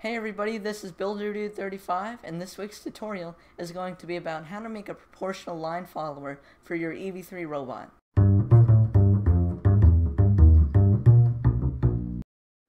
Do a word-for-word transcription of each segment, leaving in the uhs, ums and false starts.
Hey everybody, this is BuilderDude thirty-five, and this week's tutorial is going to be about how to make a proportional line follower for your E V three robot.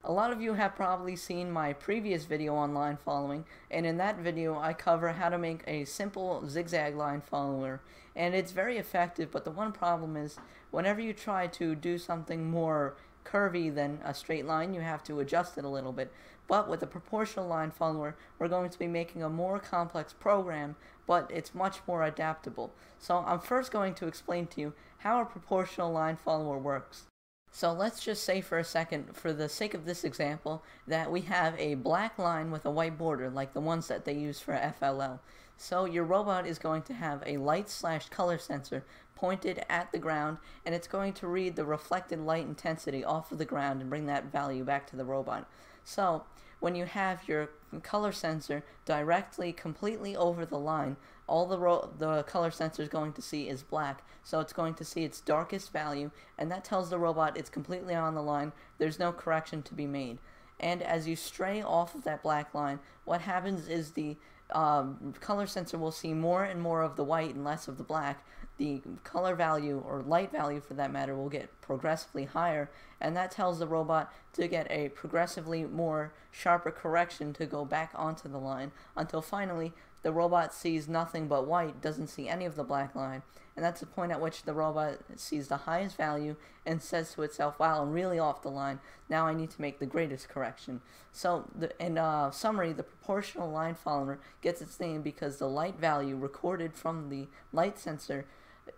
A lot of you have probably seen my previous video on line following, and in that video I cover how to make a simple zigzag line follower, and it's very effective, but the one problem is whenever you try to do something more curvy than a straight line, you have to adjust it a little bit. But with a proportional line follower, we're going to be making a more complex program, but it's much more adaptable. So I'm first going to explain to you how a proportional line follower works. So let's just say for a second, for the sake of this example, that we have a black line with a white border, like the ones that they use for F L L. So your robot is going to have a light slash color sensor pointed at the ground, and it's going to read the reflected light intensity off of the ground and bring that value back to the robot. So when you have your color sensor directly completely over the line, all the, ro the color sensor is going to see is black, so it's going to see its darkest value, and that tells the robot it's completely on the line, there's no correction to be made. And as you stray off of that black line, what happens is the um, color sensor will see more and more of the white and less of the black. The color value, or light value for that matter, will get progressively higher, and that tells the robot to get a progressively more sharper correction to go back onto the line, until finally the robot sees nothing but white, doesn't see any of the black line, and that's the point at which the robot sees the highest value and says to itself, wow, I'm really off the line, now I need to make the greatest correction. So the, in uh, summary, the proportional line follower gets its name because the light value recorded from the light sensor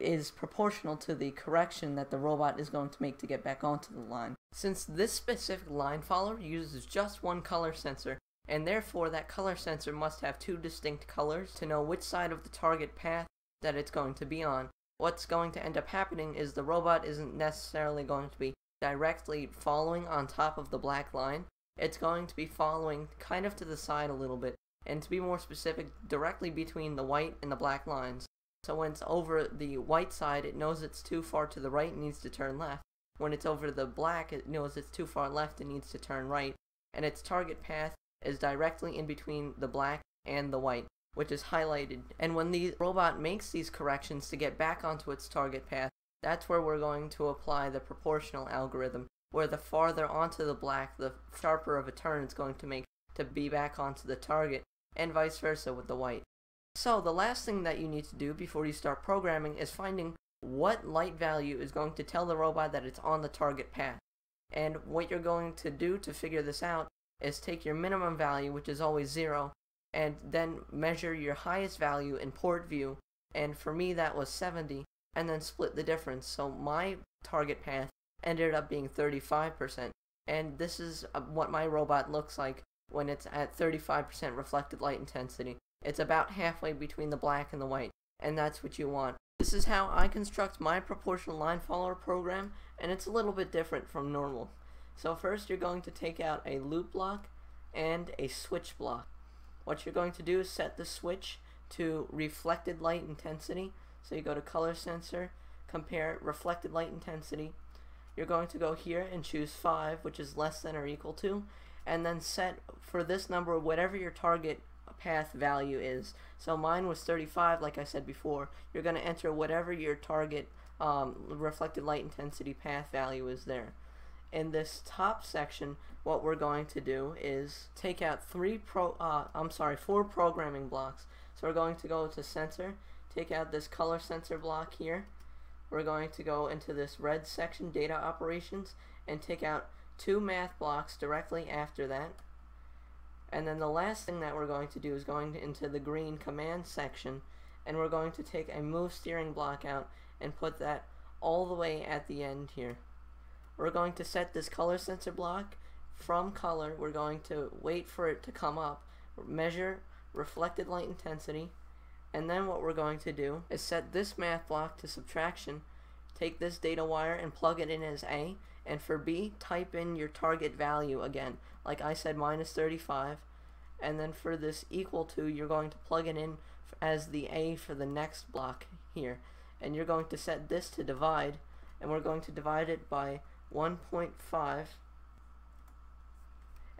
is proportional to the correction that the robot is going to make to get back onto the line. Since this specific line follower uses just one color sensor, and therefore that color sensor must have two distinct colors to know which side of the target path that it's going to be on, what's going to end up happening is the robot isn't necessarily going to be directly following on top of the black line. It's going to be following kind of to the side a little bit, and to be more specific, directly between the white and the black lines. So when it's over the white side, it knows it's too far to the right and needs to turn left. When it's over the black, it knows it's too far left and needs to turn right. And its target path is directly in between the black and the white, which is highlighted. And when the robot makes these corrections to get back onto its target path, that's where we're going to apply the proportional algorithm, where the farther onto the black, the sharper of a turn it's going to make to be back onto the target, and vice versa with the white. So the last thing that you need to do before you start programming is finding what light value is going to tell the robot that it's on the target path. And what you're going to do to figure this out is take your minimum value, which is always zero, and then measure your highest value in port view, and for me that was seventy, and then split the difference. So my target path ended up being thirty-five percent, and this is what my robot looks like when it's at thirty-five percent reflected light intensity. It's about halfway between the black and the white, and that's what you want. This is how I construct my proportional line follower program, and it's a little bit different from normal. So first you're going to take out a loop block and a switch block. What you're going to do is set the switch to reflected light intensity. So you go to color sensor, compare reflected light intensity. You're going to go here and choose five, which is less than or equal to, and then set for this number whatever your target path value is. So mine was thirty-five, like I said before. You're going to enter whatever your target um, reflected light intensity path value is there. In this top section, what we're going to do is take out three pro uh, I'm sorry four programming blocks. So we're going to go to sensor, take out this color sensor block here. We're going to go into this red section, data operations, and take out two math blocks directly after that. And then the last thing that we're going to do is going into the green command section, and we're going to take a move steering block out and put that all the way at the end here. We're going to set this color sensor block from color. We're going to wait for it to come up, measure reflected light intensity, and then what we're going to do is set this math block to subtraction, take this data wire and plug it in as A, and for B type in your target value again. Like I said, minus thirty-five, and then for this equal to, you're going to plug it in as the A for the next block here, and you're going to set this to divide, and we're going to divide it by one point five,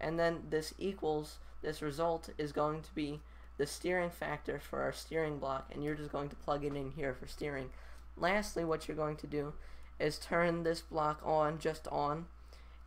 and then this equals, this result is going to be the steering factor for our steering block, and you're just going to plug it in here for steering. Lastly, what you're going to do is turn this block on, just on,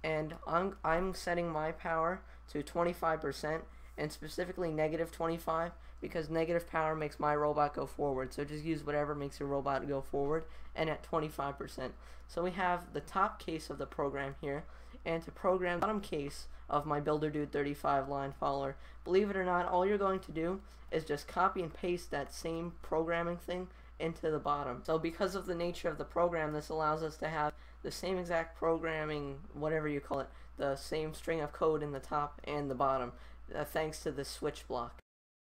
and I'm, I'm setting my power to twenty-five percent, and specifically negative twenty-five, because negative power makes my robot go forward. So just use whatever makes your robot go forward, and at twenty-five percent. So we have the top case of the program here, and to program the bottom case of my BuilderDude thirty-five line follower, believe it or not, all you're going to do is just copy and paste that same programming thing into the bottom. So because of the nature of the program, this allows us to have the same exact programming, whatever you call it, the same string of code in the top and the bottom, uh, thanks to the switch block.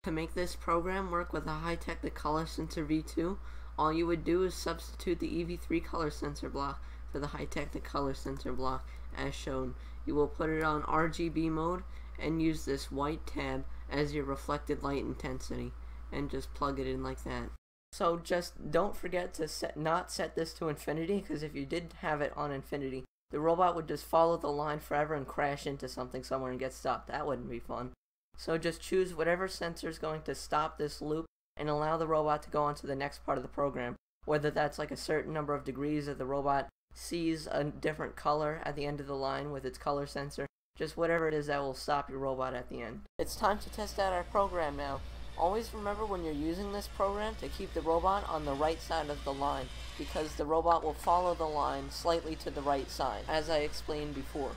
To make this program work with a HiTechnic Color Sensor V two, all you would do is substitute the E V three color sensor block for the HiTechnic Color Sensor block as shown. You will put it on R G B mode and use this white tab as your reflected light intensity, and just plug it in like that. So just don't forget to set, not set this to infinity, because if you did have it on infinity, the robot would just follow the line forever and crash into something somewhere and get stopped. That wouldn't be fun. So just choose whatever sensor is going to stop this loop and allow the robot to go on to the next part of the program, whether that's like a certain number of degrees that the robot sees a different color at the end of the line with its color sensor, just whatever it is that will stop your robot at the end. It's time to test out our program now. Always remember when you're using this program to keep the robot on the right side of the line, because the robot will follow the line slightly to the right side, as I explained before.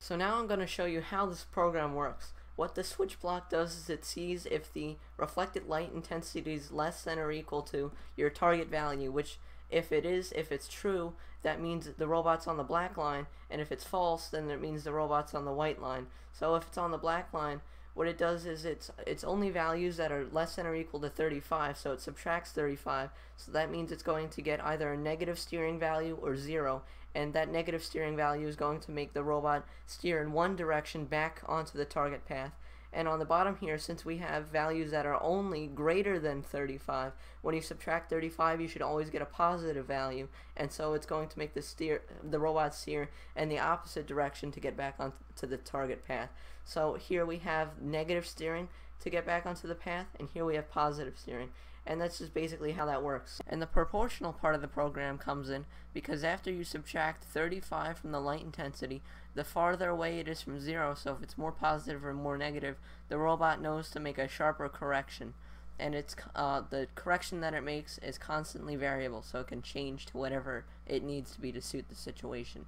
So now I'm going to show you how this program works. What the switch block does is it sees if the reflected light intensity is less than or equal to your target value, which if it is, if it's true, that means the robot's on the black line, and if it's false, then it means the robot's on the white line. So if it's on the black line, what it does is it's, it's only values that are less than or equal to thirty-five, so it subtracts thirty-five, so that means it's going to get either a negative steering value or zero, and that negative steering value is going to make the robot steer in one direction back onto the target path. And on the bottom here, since we have values that are only greater than thirty-five, when you subtract thirty-five, you should always get a positive value, and so it's going to make the steer, the robot steer in the opposite direction to get back onto the target path. So here we have negative steering to get back onto the path, and here we have positive steering. And that's just basically how that works. And the proportional part of the program comes in, because after you subtract thirty-five from the light intensity, the farther away it is from zero, so if it's more positive or more negative, the robot knows to make a sharper correction. And it's uh, the correction that it makes is constantly variable, so it can change to whatever it needs to be to suit the situation.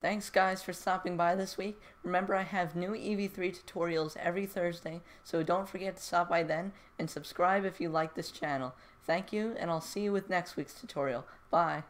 Thanks guys for stopping by this week. Remember, I have new E V three tutorials every Thursday, so don't forget to stop by then, and subscribe if you like this channel. Thank you, and I'll see you with next week's tutorial. Bye!